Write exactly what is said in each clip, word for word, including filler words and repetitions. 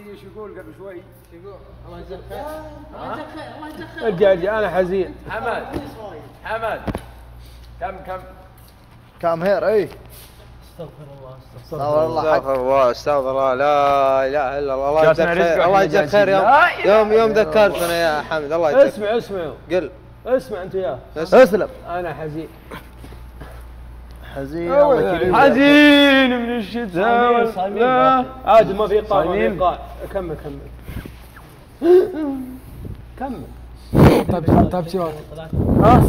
عندي ايش يقول قبل شوي؟ يقول الله يجزاك خير الله يجزاك خير الله يجزاك خير ارجع ارجع انا حزين. حمد حمد كم كم كم هير اي استغفر الله استغفر الله استغفر الله استغفر الله لا اله الا الله الله يجزاك خير الله يجزاك خير يوم يوم يوم ذكرتنا يا حمد الله يجزاك. اسمع اسمع قل اسمع انت يا اسلم انا حزين حزين حزين من الشتاء لا عاد ما في ايقاع ما في ايقاع كمل كمل كمل طب طب شوت ها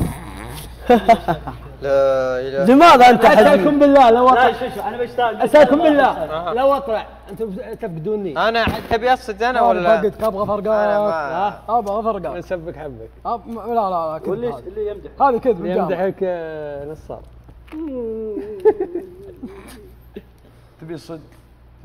لا اله لماذا انت حزين؟ اسالكم بالله لو اطلع لا شوف شوف انا بشتاق اسالكم بالله لو اطلع انتم تفقدوني انا تبي اصد انا ولا؟ فقدك ابغى فرقات ابغى فرقات نسبك حبك لا لا لا كذب واللي اللي يمدح هذا كذب يمدحك نصار تبي الصدق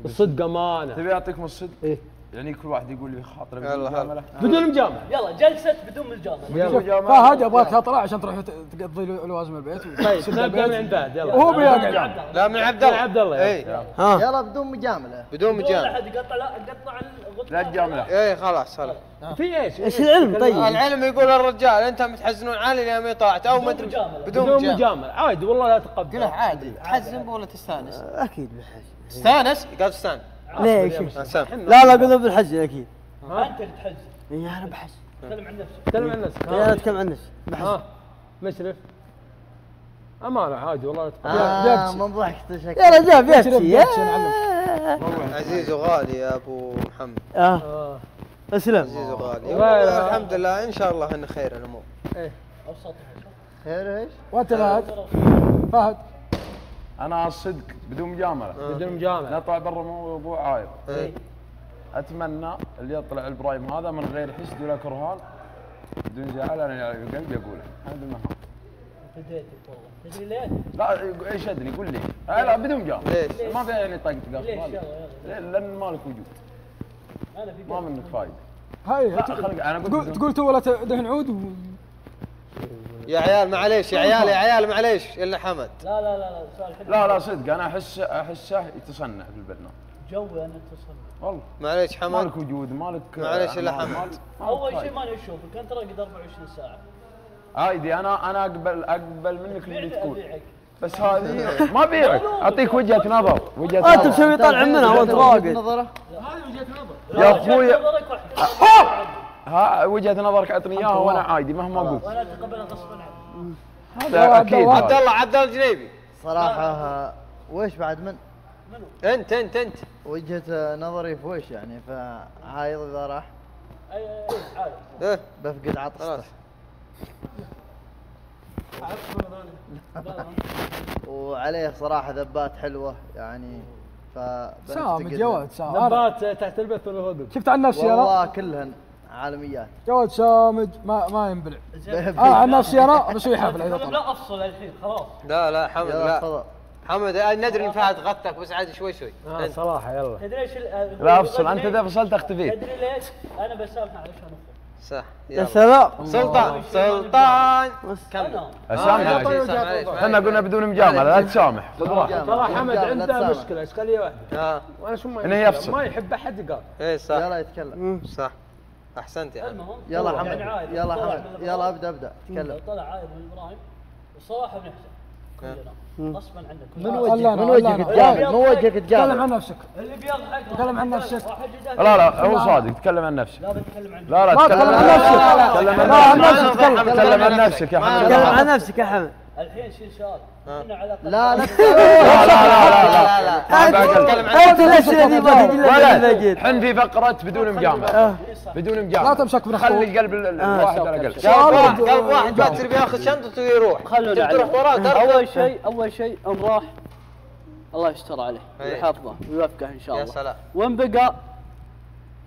الصدق امانه تبي اعطيكم الصدق؟ ايه يعني كل واحد يقول لي خاطره بدون مجامله بدون مجامله يلا جلسه بدون مجامله بدون مجامله فهد ابغاك تطلع عشان تروح تقضي لوازم البيت طيب نبدا من عند فهد يلا وهو بيقعد لا من عبد الله من عبد الله اي يلا بدون مجامله بدون مجامله لا احد يقطع لا قطع لا تجامله اي خلاص خلاص في ايش؟ ايش العلم طيب؟ العلم يقول الرجال انتم متحزنون علي لان ما طاعت او بدون مجامله بدون مجامله عادي والله لا تقبل قله عادي تحزن ولا تستانس؟ اكيد بالحج تستانس؟ قال تستانس ليش؟ لا لا قلنا بالحج اكيد انت اللي تحج اي انا بحج تكلم عن نفسك تكلم عن نفسك انا اتكلم عن نفسي بحج مشرف امانه عادي والله لا تقبل من ضحكت شكلك يلا جاب بيبسي عزيز وغالي يا ابو محمد اه اسلم عزيز وغالي الحمد لله ان شاء الله احنا خير الامور ايه ابسط خير ايش؟ وانت فهد فهد انا الصدق بدون مجامله آه. بدون مجامله نطلع برا موضوع عايب إيه؟ اتمنى اللي يطلع البرايم هذا من غير حسد ولا كرهان بدون زعل انا قلبي اقوله انا بالمهام بديتك والله تدري ليه؟ لا ايش ادري قول لي لا بدون مجامله ليش؟ ما في يعني طقطقه ليش يلا لان مالك وجود انا في ما منك فايده هاي انا بقول تقول تو ولا دهن عود و... يا عيال معليش يا عيال يا عيال معليش الا حمد لا لا لا لا لا صدق انا احس احسه يتصنع في البرنامج جوي انا اتصنع والله معليش حمد مالك وجود مالك معليش الا حمد اول شيء ماني اشوفك انت راقد أربعة وعشرين ساعه عادي انا انا اقبل اقبل منك اللي تقول بس هذه ما بيعك اعطيك وجهه نظر وجهه نظر انت مسوي طالع منها وانت راقد نظره هذه وجهه نظر يا اخوي ها وجهه نظرك اعطني اياها وانا عادي مهما قلت ولا تقبلها غصبا عنك هذا اكيد عبد الله عبد الله الجنيبي صراحه ويش بعد من؟ منو؟ انت انت انت وجهه نظري في ويش يعني فهاي اذا راح اي اي عادي بفقد عطسته وعليه صراحه ذبات حلوه يعني سامد جواد سامد ذبات تحت البث والهدوء شفت عن نفسي والله كلهن عالميات جواد سامج ما ما ينبلع اه عن نفسي انا بسوي حفله لا افصل الحين خلاص لا لا حمد لا حمد ندري ان فهد غطك بس عادي شوي شوي آه صراحه يلا تدري ايش لا افصل انت اذا فصلت اختفيت تدري ليش؟ انا بسامحه علشان اخوك صح يا سلام سلطان سلطان كمل اسامح احنا قلنا بدون مجامله لا تسامح خذ راحتك ترى حمد عنده مشكله اشكاليه واحده وانا شو ما يحب احد يقال اي صح يلا يتكلم صح احسنت يا عمي يلا حمد يلا حمد يلا ابدا ابدا تكلم طلع عايد من ابراهيم والصراحه بنحزن كلنا غصبا عنك من وجهك من وجهك تجامل من وجهك تجامل تكلم عن نفسك اللي بيضحك تكلم عن نفسك لا لا هو صادق تكلم عن نفسك لا بتكلم عن لا لا تكلم عن نفسك تكلم عن نفسك تكلم عن نفسك يا حمد تكلم عن نفسك يا حمد الحين شيل شال احنا على لا لا لا لا لا لا انت الاشياء ذي ما تجي الحين في فقره بدون مجامله بدون مجامله لا تمسك من خلي القلب الواحد على قلب قلب واحد باكر بياخذ شنطته ويروح خلونا تروح وراه اول شيء اول شيء ام راح الله يستر عليه ويحفظه ويوفقه ان شاء الله يا سلام وان بقى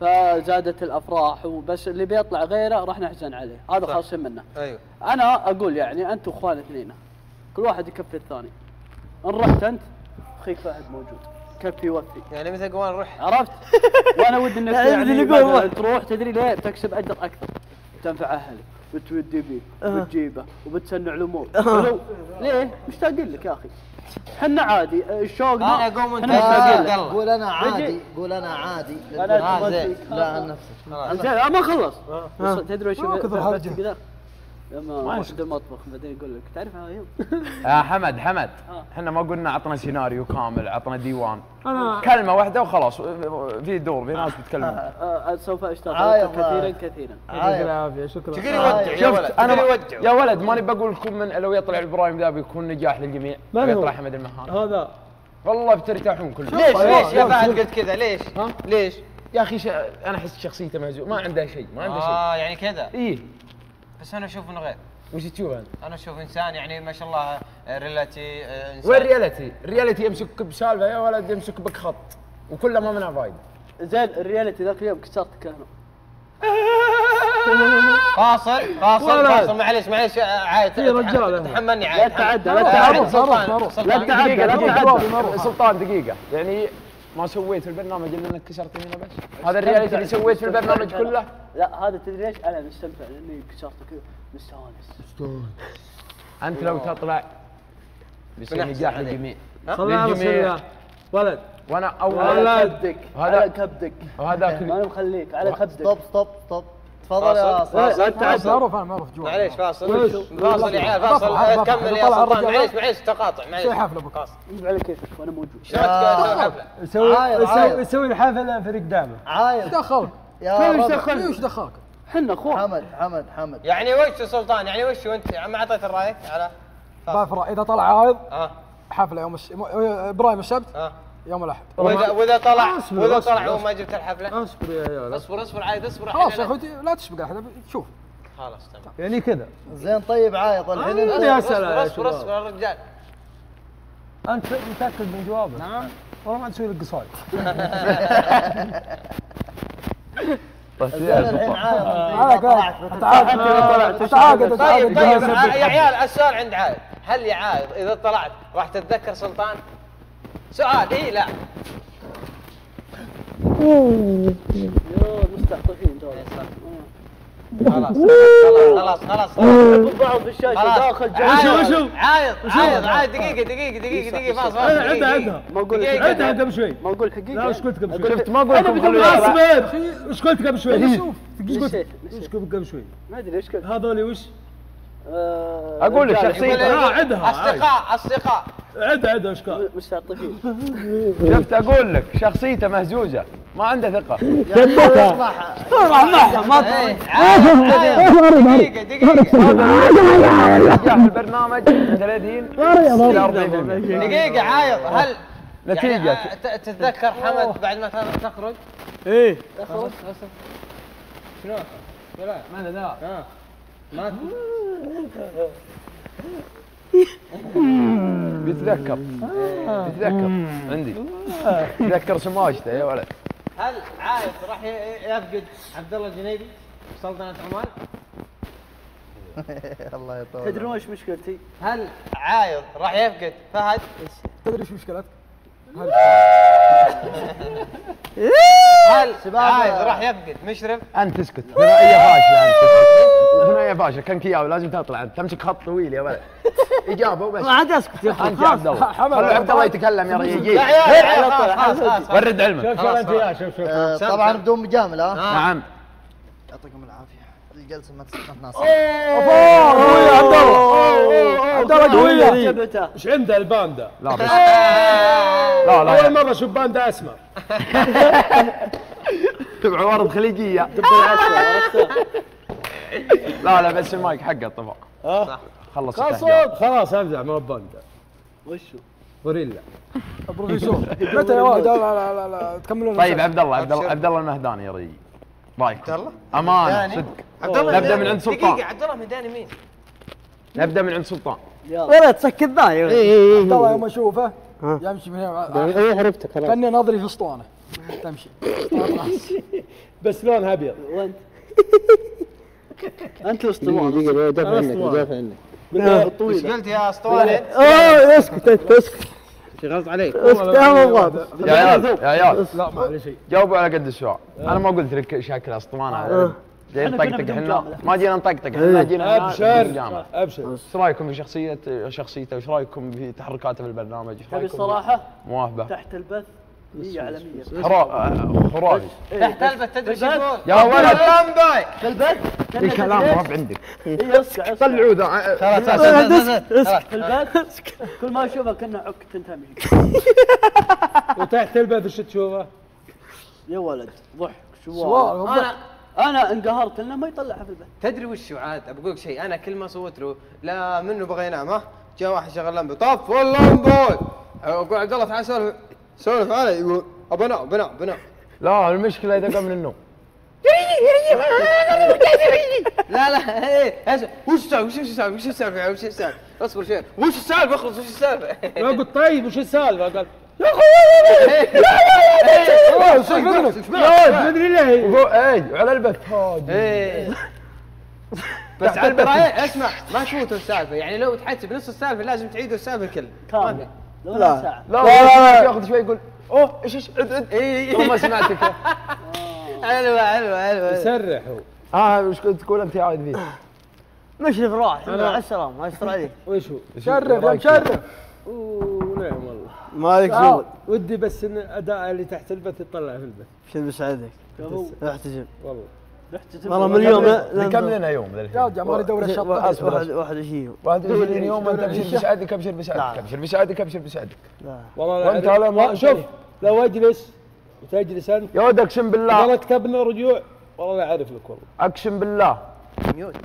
فزادت الافراح وبس اللي بيطلع غيره راح نحزن عليه هذا خاصين منه ايوه انا اقول يعني انتم اخوان اثنين كل واحد يكفي الثاني ان رحت انت اخيك فهد موجود كفي وفي يعني مثل قوان روح عرفت وانا ودي انك يعني تروح تدري ليه تكسب اجر اكثر تنفع اهلك وتودي بيه وتجيبه وبتسنع الامور ليه مشتاقين لك يا اخي احنا عادي شوقنا. انا قوم انت آه قول انا عادي قول انا عادي انا زين. لا عن نفسك زين ما خلص. تدري شو كذا لما اخذ المطبخ بعدين يقول لك تعرف عايض يا حمد حمد احنا ما قلنا عطنا سيناريو كامل عطنا ديوان كلمه واحده وخلاص في دور في ناس بتتكلم. سوف اشتغل كثيرا كثيرا. يعطيك العافيه شكرا. تقدر يودع يا ولد انا يا ولد ماني بقول لكم من لو يطلع البرايم ذا بيكون نجاح للجميع. يطلع حمد المهان هذا والله بترتاحون كلكم. ليش ليش يا بعد قلت كذا ليش؟ ليش؟ يا اخي انا احس شخصيته مهزومه ما عنده شيء ما عنده شيء. اه يعني كذا؟ اي بس انا اشوف انه غير. وش تشوف انت؟ انا اشوف انسان يعني ما شاء الله ريالتي. وين ريالتي؟ الريالتي يمسك بسالفه يا ولد يمسك بك خط وكله ما منها فايده. زين الريالتي ذاك اليوم كسرت كهرب. فاصل فاصل فاصل معليش معليش عايد يا رجال تحملني عايد. لا تعدى لا تعدى لا تعدى لا سلطان دقيقه يعني ما سويت البرنامج اللي انك كسرت منه بس؟ هذا الرياليتي اللي سويت في البرنامج كله؟ لا هذا تدري ليش؟ انا مستمتع لاني كسرت كذا مستانس. مستانس. انت لو تطلع بيصير نجاح للجميع. للجميع. ولد وانا اول ولدك على كبدك وهذاك انا مخليك على كبدك. طب طب طب تفضل يا فاصل. لا تعرف معروف انا معروف جوا. معليش فاصل فاصل يا عيال فاصل كمل يا سلطان معليش معليش تقاطع معليش. سوي حفله ابو قاسم. جيب على كيفك وانا موجود. شلون تسوي حفله؟ سوي سوي الحفله فريق دامه. عايد ايش دخلك؟ ايش دخلك؟ ايش دخلك؟ احنا اخوان. حمد حمد حمد يعني وش سلطان يعني وش انت ما اعطيت رايك على فاصل؟ اذا طلع عايض حفله يوم ابراهيم السبت يوم الاحد. واذا واذا طلع واذا طلع وما جبت الحفله اصبر يا عيال اصبر اصبر عايد اصبر خلاص يا اخوتي لا تشبق احنا شوف خلاص تمام يعني كذا زين. طيب عايض الحين يا سلام اصبر اصبر يا رجال. انت متاكد من جوابك؟ نعم والله ما تسوي لك قصايد. الحين عايض تعاقد تعاقد طيب طيب يا عيال السؤال عند عايض. هل يا عايض اذا طلعت راح تتذكر سلطان؟ سؤال اي لا. اوه مستحطفين دول خلاص خلاص خلاص خلاص بعض الشاشه داخل جوه. شوف عايض عايض عايض دقيقه دقيقه دقيقه دقيقه فاصل عدها عدها ما اقول عدها عدها بشوي ما اقول حقيقه. لا ايش قلت قبل شوي؟ شفت ما قلت ايش قلت قبل شوي؟ شوف ايش قلت قبل شوي؟ ما ادري ايش قلت. هذول وش؟ اقول لك شخصيته عدها اصدقاء اصدقاء عدها عدها اشكال مستعطفين. شفت اقول لك شخصيته مهزوزه ما عنده ثقه. ثبتها طلع معها ما دقيقه دقيقه البرنامج من ثلاثين إلى أربعين دقيقه. عايض هل نتيجه تتذكر حمد بعد ما تخرج؟ ايه تخرج شنو؟ لا ما له داعي ما بيتذكر بيتذكر عندي بيتذكر سماجته يا ولد. هل عايض راح يفقد عبد الله الجنيدي سلطنة عمان؟ الله يطول. تدري وش مشكلتي؟ هل عايض راح يفقد فهد؟ تدري وش مشكلتك؟ هل عايض راح يفقد مشرف؟ انت تسكت ثنائية فاشلة. انت تسكت ثنائية فاشلة كان كياو لازم تطلع انت تمسك خط طويل يا ولد. اجابه وبس ما عاد اسكت يا اخي. خلاص خلوا عبد الله يتكلم يا رجال. ورد علمك. شوف شوف انت يا شوف شوف طبعا بدون مجامله. نعم يعطيكم العافيه الجلسه ما تستناها. اوه قويه عبد الله عبد الله قويه. ايش عنده الباندا؟ لا لا لا اول مره اشوف باندا اسمر تبع عوارض خليجيه. لا لا بس المايك حقه طبق صح خلص خلاص ارجع من الباندا. وشو؟ غوريلا بروفيسور متى يا ولد؟ لا لا لا تكملون. طيب عبد الله عبد الله عبد الله المهداني يا ريي رايك؟ عبد الله امان صدق عبد الله نبدا من عند سلطان. دقيقه عبد الله المهداني مين؟ نبدا من عند سلطان. ولا تسكت ذاي. عبد الله يوم اشوفه يمشي من هنا عرفتك خلاص كاني ناظري في اسطوانه تمشي بس لونها ابيض وانت انت الاسطوانه. دقيقه دافع عنك دافع عنك ايش قلت يا اسطوانه؟ اوه اسكت انت اسكت غلط عليك اسكت يا عيال يا عيال. لا ما عليه شيء جاوبوا على قد السؤال. انا ما قلت لك شكل اسطوانه جايين نطقطق احنا ما جينا نطقطق احنا جينا ابشر ابشر. ايش رايكم في شخصيه شخصيته؟ ايش رايكم في تحركاته في البرنامج؟ ايش رايكم؟ الصراحه مواهبه تحت البث مية على مية خرافي. تحت البث تدري شو يقول؟ يا ولد تحت البث في كلام رب عندك. اي اسكت طلعوا ذا ترى تحت البث كل ما اشوفه كنا عكت انت امريكا. وتحت البث شو تشوفه؟ يا ولد ضحك شوار. انا انا انقهرت انه ما يطلعها في البث. تدري وش عاد بقول لك شيء، انا كل ما صوت له لا منه بغى ينام ها جاء واحد شغل لمبه طف اللمبه اقول عبد الله تعال سولف سولف علي يقول ابى انام ابى انام ابى انام. لا المشكله اذا قام من النوم لا لا ايه وش السالفه وش السالفه وش السالفه وش السالفه اصبر شوي وش السالفه اخلص وش السالفه. قلت طيب وش السالفه؟ قال يا اخوي لا لا لا لا مدري ليه اي على البث بس على البث. اسمع ما تفوتوا السالفه، يعني لو تحس بنص السالفه لازم تعيدوا السالفه كلها لا لا لا ياخذ شوي يقول اوه ايش ايش عد عد اي ما سمعتك. حلوه حلوه حلوه يسرح هو. اه وش كنت تقول انت عايد فيه؟ مشرف راح مع السلامه يستر عليك. وش هو؟ شرف يا مشرف. اوه نعم والله مالك شغل. ودي بس ان اداء اللي تحت البث يطلع في البث. شنو بسعدك؟ احتجم والله احتجم والله من اليوم كم لنا يوم يا رجال مالي دوري الشطه. اصبر واحد وعشرين واحد وعشرين يوم انت ابشر بسعدك ابشر بسعدك ابشر بسعدك ابشر بسعدك. لا والله انت على ما شوف لو اجلس وتجلس انت يا ود اقسم بالله والله كتبنا رجوع والله لا اعرف لك والله اقسم بالله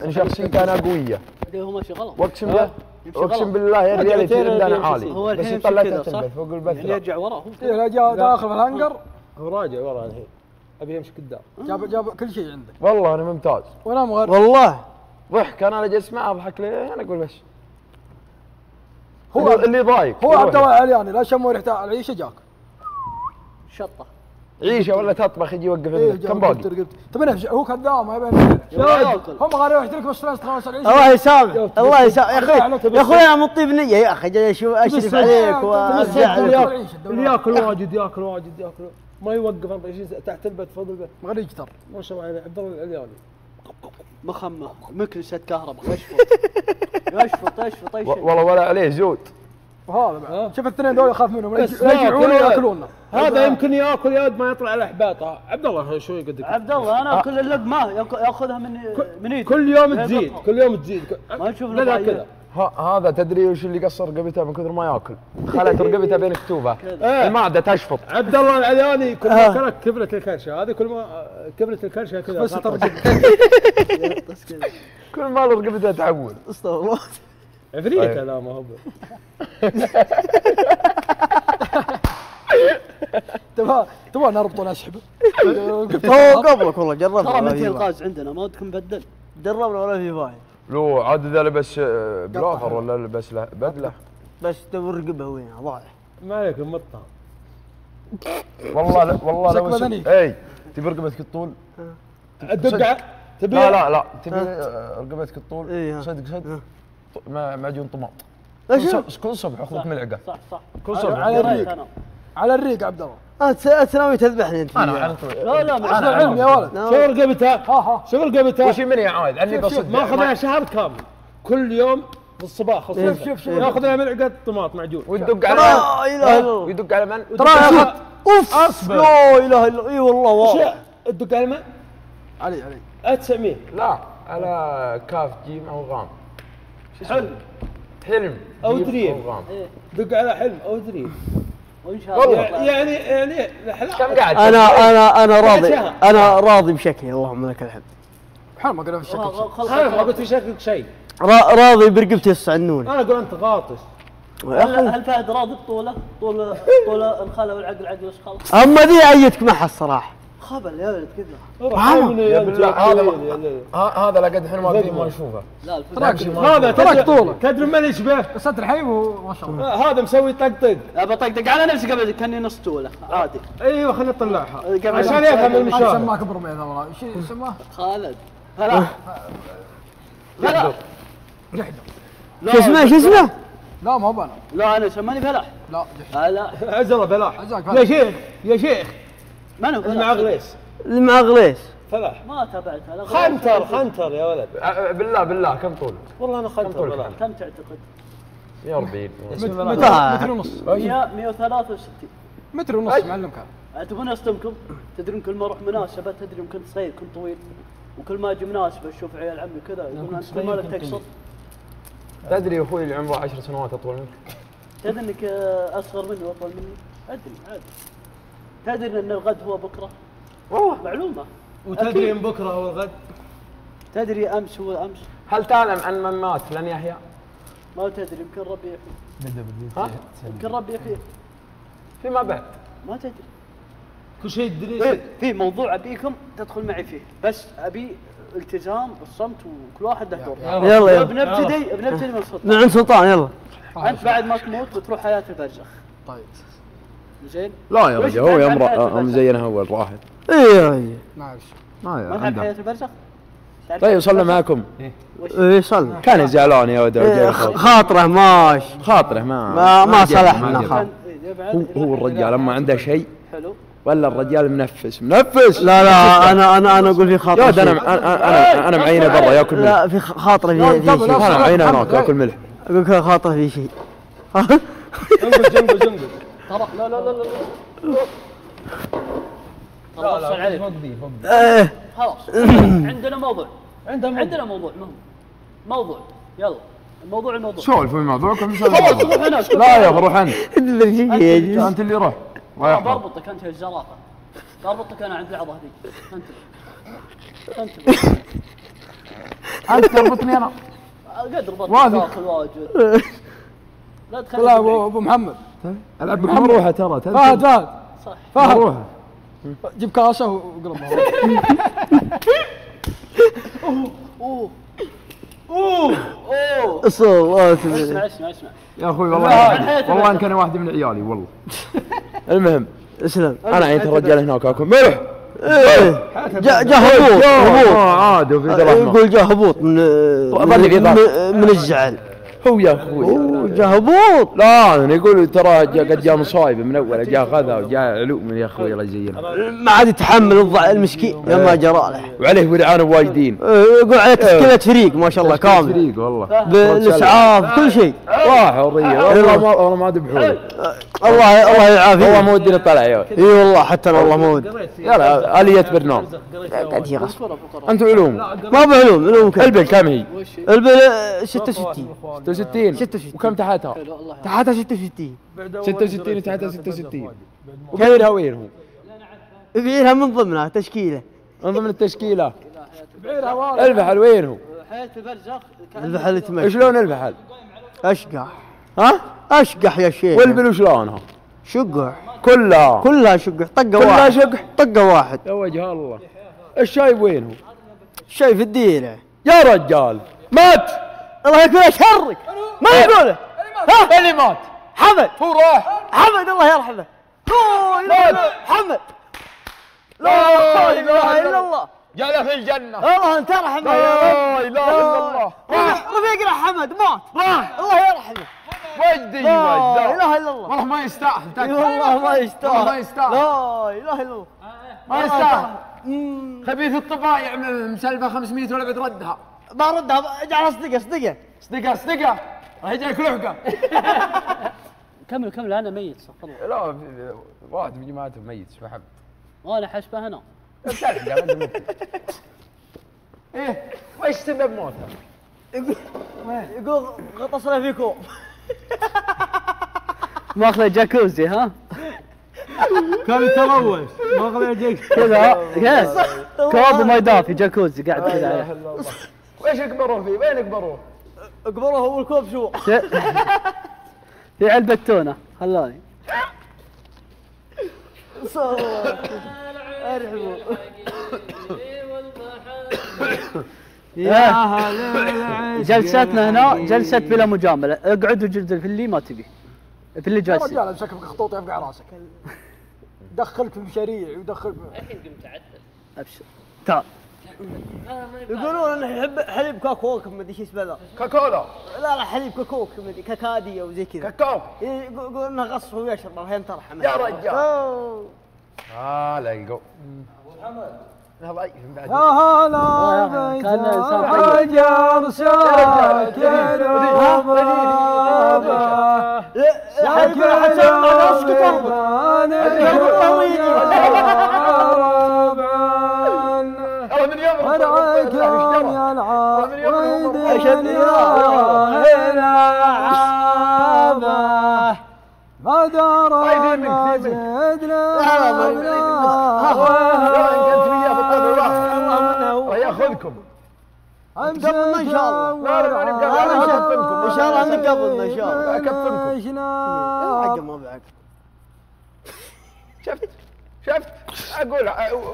ان شخصيتي انا قويه اللي هو ماشي غلط واقسم بالله اقسم بالله يا ريال يصير اللي انا عالي هو بس يطلع تنبث فوق البث يعني يرجع ورا هو جا داخل في الهنجر هو راجع ورا الحين ابي يمشي قدام جاب جاب كل شيء عندك والله انا ممتاز وانا مغرب والله ضحك انا جالس معه اضحك ليه انا اقول بس هو اللي ضايق هو عبد الله العلياني لا شم ريحته العيشه جاك شطه عيشه ولا تطبخ يجي يوقف عندك كم باقي تبي هو كذاب ما يبي هم غيروا يحترقوا الشرايس خلاص العيشه الله يسامح الله يسامح يا اخوي يا اخوي انا من طيب نيه يا اخي جاي اشوف اشرف عليك اللي ياكل واجد ياكل واجد ياكل ما يوقف أربعة وعشرين ساعه تحت البث فوق البث ما غير يكتر ما شاء الله عليه عبد الله العلياني مخمه مكنسه كهرباء يشفط يشفط يشفط والله ولا عليه زود هذا شوف الاثنين دول اخاف منهم يرجعون ياكلونا هذا يمكن ياكل يد ما يطلع له حباطه. عبد الله شو يقدك عبد الله انا كل اللقمه ياخذها من من ايدي كل يوم تزيد كل يوم تزيد ما نشوف له كذا هذا تدري وش اللي قصر رقبته من كثر ما ياكل خلت رقبته بين كتوبه المعده تشفط. عبد الله العلياني كل ما كلت كبله الكرشه هذه كل ما كبله الكرشه كذا بس كل ما رقبته تعود استغفر الله عفريته لا ما هو تبغى تبغى نربط ولا اسحبه؟ هو قبلك والله جربنا ترى مثل القاز عندنا ما ودكم بدل جربنا ولا في فايده لو عاد اذا لبس بلوفر ولا لبس له بدله بس تبغى رقبه وين ضايع ما عليك مطها والله والله لو اي تبي رقبتك الطول الدقعه تبي لا لا لا تبي رقبتك الطول صدق صدق معجون طماط كل صبح اخذك ملعقه صح صح كل صبح على الريق على الريق عبد الله انت ناوي تذبحني انت انا على طول لا لا مع العلم يا ولد شوف رقبته شوف رقبته وش مني يا عايد اني بصدق ماخذها شهر كامل كل يوم في الصباح خصوصا شوف شوف ياخذها ملعقه طماط معجون ويدق على من ويدق على من ترى اوف اصبر لا اله الا اي والله والله تدق على من علي علي تسميه لا على كاف جيم او غام حلم حلم او دريم دق على حلم او دريم وان شاء الله يعني يعني كم قاعد انا انا انا راضي انا راضي بشكلي اللهم لك الحمد حرام ما قلنا في شكلك ما قلت في شكلك شيء راضي برقبتي السعنون انا اقول انت غاطس هل فهد راضي بطوله؟ طول طول الخاله والعقل عقل خلاص اما ذي ايدك معها الصراحه خبل يا ولد كذا هذا لا قد احنا واقفين ما نشوفه لا هذا ترك طوله تدري من يشبه صدر الحي وما شاء الله هذا مسوي طقطق ابى طقطق على نفسي قبل كاني نص طوله عادي ايوه خليني اطلعها عشان يفهم المشاهد سماك برميل والله شو سماه؟ خالد هلا هلا جحدم شو اسمه شو اسمه؟ لا ما هو انا لا انا سماني فلاح لا هلا عزره فلاح يا شيخ يا شيخ من هو؟ المعغليس المعغليس ثلاث ما تابعتها. خنتر خنتر يا ولد. بالله بالله كم طولك؟ والله انا خنتر. كم تعتقد؟ يا ربي متر ونص. مئة وثلاثة وستين متر ونص معلم كان. تبون اصدمكم؟ تدرون كل ما اروح مناسبه تدري يوم كنت صغير كنت طويل، وكل ما اجي مناسبه اشوف عيال عمي كذا يقولون انت مالك تقصر. تدري يا اخوي اللي عمره عشر سنوات اطول منك؟ تدري انك اصغر مني واطول مني؟ ادري عادي. تدري ان الغد هو بكره؟ والله معلومه. وتدري ان بكره هو الغد؟ تدري امس هو امس. هل تعلم ان من مات لن يحيا؟ ما تدري يمكن ربي يحيي. ها؟ يمكن ربي يحيي. فيما بعد. ما تدري. كل شيء تدري. في موضوع ابيكم تدخل معي فيه، بس ابي التزام بالصمت وكل واحد له دوره. يلا يلا. بنبتدي بنبتدي من سلطان. من عند سلطان يلا. انت بعد ما تموت بتروح حياه البرزخ. طيب. زين؟ لا يا رجال هو يمر مزينها اول واحد. اي اي. معلش. ما تعرف حياه البرزخ؟ طيب صلى معكم. اي صلى. كان زعلان يا ودود. خاطره ماش. خاطره ما ما صلح لنا. هو الرجال اما عنده شيء حلو ولا الرجال منفس منفس. لا لا انا انا انا اقول في خاطره. لا انا انا انا معينه برا ياكل ملح. لا في خاطره في شيء. انا معينه هناك ياكل ملح. اقول لك خاطره في شيء. انقذ جنبه جنبه. ترى لا لا لا لا. لا لا فوق دي فوق دي. خلاص عندنا موضوع. عندنا عندنا موضوع مهم. موضوع يلا. الموضوع الموضوع سولفوا موضوعكم. لا يا بروح انا. انت اللي روح. انا بربطك انت يا الزرافه. بربطك انا عند العضه هذيك. انت انت انت تربطني انا. قدر بربطك داخل واجد. لا تخلي. لا ابو محمد. العب محمد روحه ترى. فهد فهد. صح فهد روحه. جيب كاسه وقلبها. اوه اوه اوه اوه اسمع اسمع اسمع اسمع يا اخوي والله والله ان كان واحد من عيالي والله. المهم اسلم انا عينت الرجال هناك اكل ملح. ايه جا هبوط هبوط عادي وفي زلمه يقول جا هبوط من من الزعل. هو يا اخوي جا هبوط. لا انا يقول تراه قد جا مصايب من اوله جا خذا وجا علو من يا اخوي الله يزينه. ما عاد يتحمل الضع المسكين لما جرى له. وعليه ورعان وايدين. يقول عليه تشكيله فريق ما شاء الله كامل. فريق والله. بالاسعاف كل شيء. راح والله والله ما ذبحوه. الله الله يعافيه. والله ما ودينا طلع يا اي والله حتى انا والله ما ودي. يلا اليه برنامج. قاعد هي غصب. انتم علوم. ما بعلوم علوم كم؟ البل كم هي؟ البل ستة وستين. ستة وستين وكم تحتها؟ تحتها ستة وستين ستة وستين وتحتها ستة وستين وغيرها وغيرهم بعيرها من ضمنها تشكيله من ضمن التشكيله بعيرها وارد الفحل وينهم؟ حياة البرزخ الفحل يتمشى شلون الفحل؟ اشقح ها؟ اشقح يا شيخ والبلو شلونها؟ شقح كلها كلها شقح طقه واحد كلها شقح طقه واحد يا وجه الله الشاي وينه؟ الشاي في الديره يا رجال مات الله يكفيك شرك ما يقوله ها اللي مات حمد هو راح حمد الله يرحمه مات حمد لا اله الا الله جاله في الجنه الله انت ارحمه لا اله الا الله راح رفيقنا حمد مات راح الله يرحمه وجدي وجده لا اله الا الله والله ما يستاهل والله ما يستاهل ما يستاهل لا اله الا الله ما يستاهل خبيث الطبايع مسلفه خمسمئة ولا بتردها ما ردها اجعلها صدقه صدقه صدقه صدقه راح يجيك لحقه كمل كمل انا ميت استغفر الله لا واحد من جماعته ميت شو حب وانا حشبه انا تلحقه ما انت ايه وش سبب موته؟ يقول غطسنا في كوب ماخذه جاكوزي ها؟ كان يتروش ماخذه جاكوزي كذا يس كوب وما يدافي جاكوزي قاعد كذا ويش اكبروه فيه؟ وين اكبروه؟ اكبروه هو الكوب شو؟ في علبة تونة خلاني. ارحبوا. جلستنا هنا جلسة بلا مجاملة، اقعد وجلد في اللي ما تبي. في اللي جالسين. يا رجال امسك خطوط يفقع راسك. دخلك في المشاريع ودخلك الحين قمت اعدل. ابشر. تعال. يقولون انه يحب حليب كاكوك ما ادري شو اسمه ذا كاكولا لا لا حليب كاكوك ما ادري كاكادي او زي كذا كاكوك يقولون انه غص وهو يشرب الحين ترحمه يا رجال اه لقوا محمد هلا حجر ساكن وبابه ساكن وبابه ورعاك يا العاب ويدين يا عابه ما دار ما زد ياخذكم امسكوا ان شاء الله. لا لا انا مكفنكم ان شاء الله، نقبلنا ان شاء الله، اكفنكم حق ما بعد. شفت شفت اقول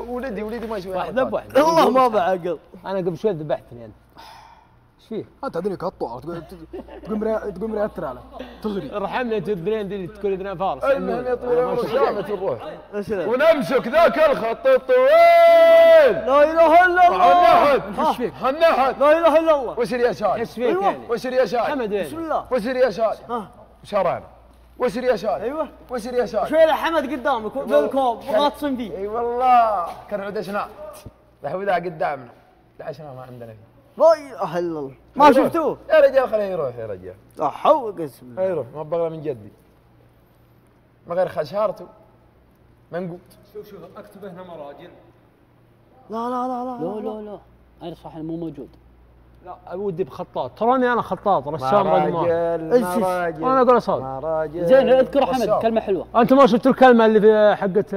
ولدي ولدي ما يسوي واحده بواحده والله ما بعقل. انا قبل شوي ذبحتني انت، ايش فيه؟ انت هذول يقطعوا تقوم تقوم رياضتر على تغري. ارحمنا تذبلين ذي تكون اذنها فارس المهم يطول عمرك سلامة الروح. ونمسك ذاك الخط الطويل لا اله الا الله على النحت على لا اله الا الله وسر يسار ايش فيك يعني؟ وسر يسار حمد بسم الله وسر يسار شرانا وسر يسار ايوه وسر يسار شوي لحمد قدامك في الكوب غاطسين فيه. اي والله كان عدشنا لحو ذا قدامنا عشان ما عندنا فيه. لا اله الا الله ما شفتوه يا رجال. خليه يروح يا رجال احو قسم بالله يروح ما بغلى من جدي ما غير خشارته منقوط. شوف شوف اكتب هنا مراجل. لا لا لا لا لا لا لا انا صح مو موجود. لا ودي بخطاط تراني انا خطاط رسام رجمات مراجل. انا اقول صاد مراجل زين اذكر احمد كلمه حلوه. انت ما شفت الكلمه اللي في حقت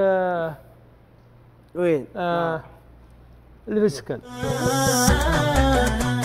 وين؟ آه اللي في السكن.